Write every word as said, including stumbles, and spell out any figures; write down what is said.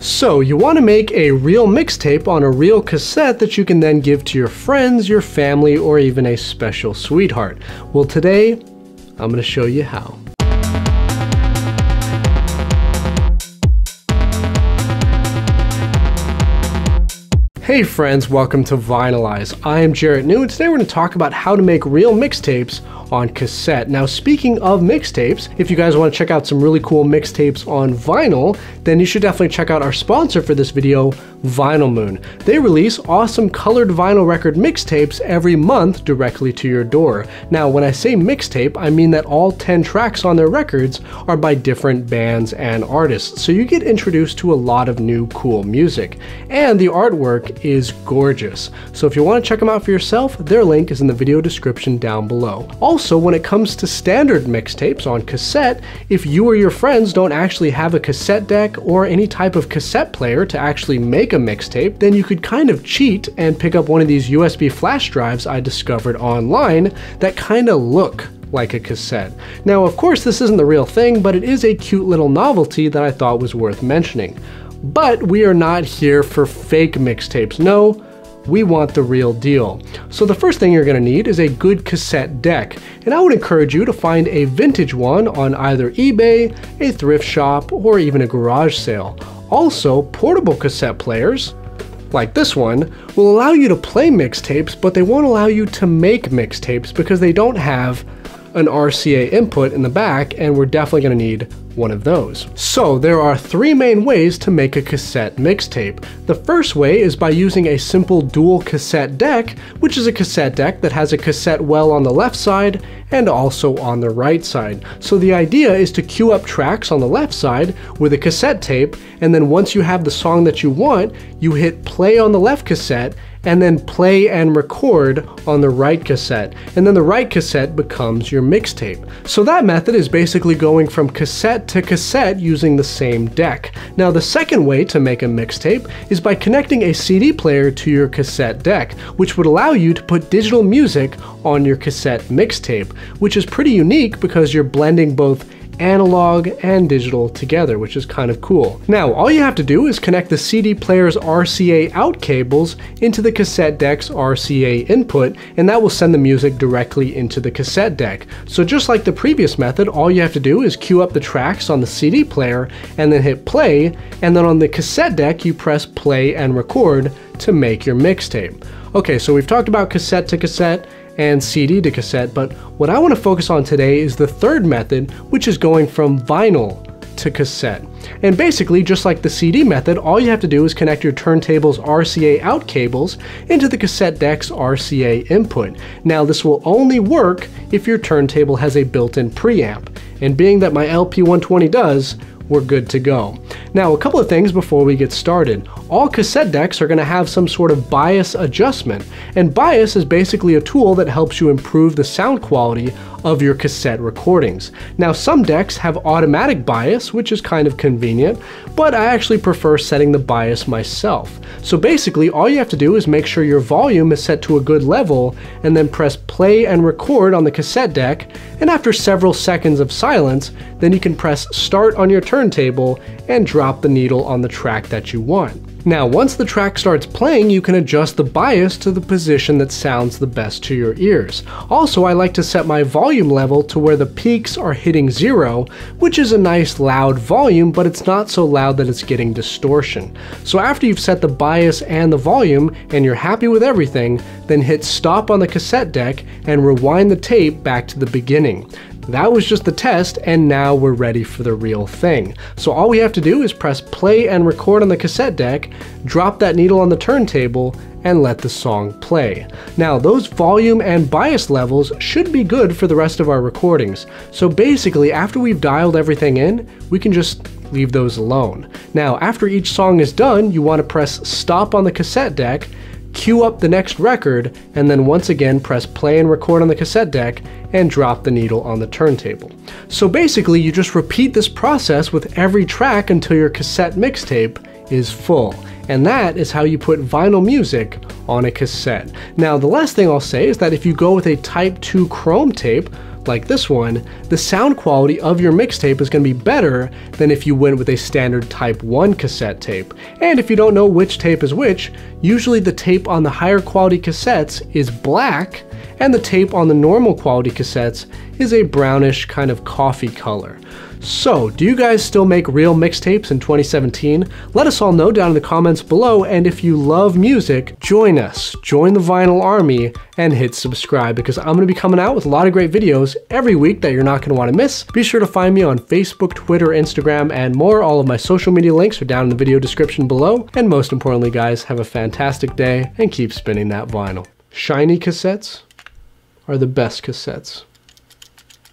So you want to make a real mixtape on a real cassette that you can then give to your friends, your family, or even a special sweetheart. Well, today I'm going to show you how. Hey friends, welcome to Vinyl Eyezz. I am Jarrett New, and today we're going to talk about how to make real mixtapes on cassette. Now, speaking of mixtapes, if you guys want to check out some really cool mixtapes on vinyl, then you should definitely check out our sponsor for this video, Vinyl Moon. They release awesome colored vinyl record mixtapes every month directly to your door. Now, when I say mixtape, I mean that all ten tracks on their records are by different bands and artists, so you get introduced to a lot of new cool music. And the artwork is gorgeous. So if you want to check them out for yourself, their link is in the video description down below. Also, Also, when it comes to standard mixtapes on cassette, if you or your friends don't actually have a cassette deck or any type of cassette player to actually make a mixtape, then you could kind of cheat and pick up one of these U S B flash drives I discovered online that kind of look like a cassette. Now, of course, this isn't the real thing, but it is a cute little novelty that I thought was worth mentioning. But we are not here for fake mixtapes. No. We want the real deal. So the first thing you're going to need is a good cassette deck, and I would encourage you to find a vintage one on either eBay, a thrift shop, or even a garage sale. Also, portable cassette players, like this one, will allow you to play mixtapes, but they won't allow you to make mixtapes because they don't have an R C A input in the back, and we're definitely going to need one of those. So there are three main ways to make a cassette mixtape. The first way is by using a simple dual cassette deck, which is a cassette deck that has a cassette well on the left side and also on the right side. So the idea is to queue up tracks on the left side with a cassette tape, and then once you have the song that you want, you hit play on the left cassette and then play and record on the right cassette. And then the right cassette becomes your mixtape. So that method is basically going from cassette to cassette using the same deck. Now, the second way to make a mixtape is by connecting a C D player to your cassette deck, which would allow you to put digital music on your cassette mixtape, which is pretty unique because you're blending both analog and digital together, which is kind of cool. Now, all you have to do is connect the C D player's R C A out cables into the cassette deck's R C A input, and that will send the music directly into the cassette deck. So just like the previous method, all you have to do is queue up the tracks on the C D player and then hit play, and then on the cassette deck you press play and record to make your mixtape. Okay, so we've talked about cassette to cassette and C D to cassette, but what I want to focus on today is the third method, which is going from vinyl to cassette. And basically, just like the C D method, all you have to do is connect your turntable's R C A out cables into the cassette deck's R C A input. Now, this will only work if your turntable has a built-in preamp, and being that my L P one twenty does, we're good to go. Now, a couple of things before we get started. All cassette decks are going to have some sort of bias adjustment, and bias is basically a tool that helps you improve the sound quality of your cassette recordings. Now, some decks have automatic bias, which is kind of convenient, but I actually prefer setting the bias myself. So basically, all you have to do is make sure your volume is set to a good level, and then press play and record on the cassette deck, and after several seconds of silence, then you can press start on your turntable and drop the needle on the track that you want. Now, once the track starts playing, you can adjust the bias to the position that sounds the best to your ears. Also, I like to set my volume level to where the peaks are hitting zero, which is a nice loud volume, but it's not so loud that it's getting distortion. So after you've set the bias and the volume, and you're happy with everything, then hit stop on the cassette deck and rewind the tape back to the beginning. That was just the test, and now we're ready for the real thing. So all we have to do is press play and record on the cassette deck, drop that needle on the turntable, and let the song play. Now, those volume and bias levels should be good for the rest of our recordings. So basically, after we've dialed everything in, we can just leave those alone. Now, after each song is done, you want to press stop on the cassette deck, queue up the next record, and then once again press play and record on the cassette deck and drop the needle on the turntable. So basically, you just repeat this process with every track until your cassette mixtape is full. And that is how you put vinyl music on a cassette. Now, the last thing I'll say is that if you go with a type two chrome tape, like this one, the sound quality of your mixtape is going to be better than if you went with a standard type one cassette tape. And if you don't know which tape is which, usually the tape on the higher quality cassettes is black, and the tape on the normal quality cassettes is a brownish kind of coffee color. So, do you guys still make real mixtapes in twenty seventeen? Let us all know down in the comments below, and if you love music, join us, join the Vinyl Army, and hit subscribe, because I'm gonna be coming out with a lot of great videos every week that you're not gonna wanna miss. Be sure to find me on Facebook, Twitter, Instagram, and more. All of my social media links are down in the video description below. And most importantly, guys, have a fantastic day and keep spinning that vinyl. Shiny cassettes are the best cassettes.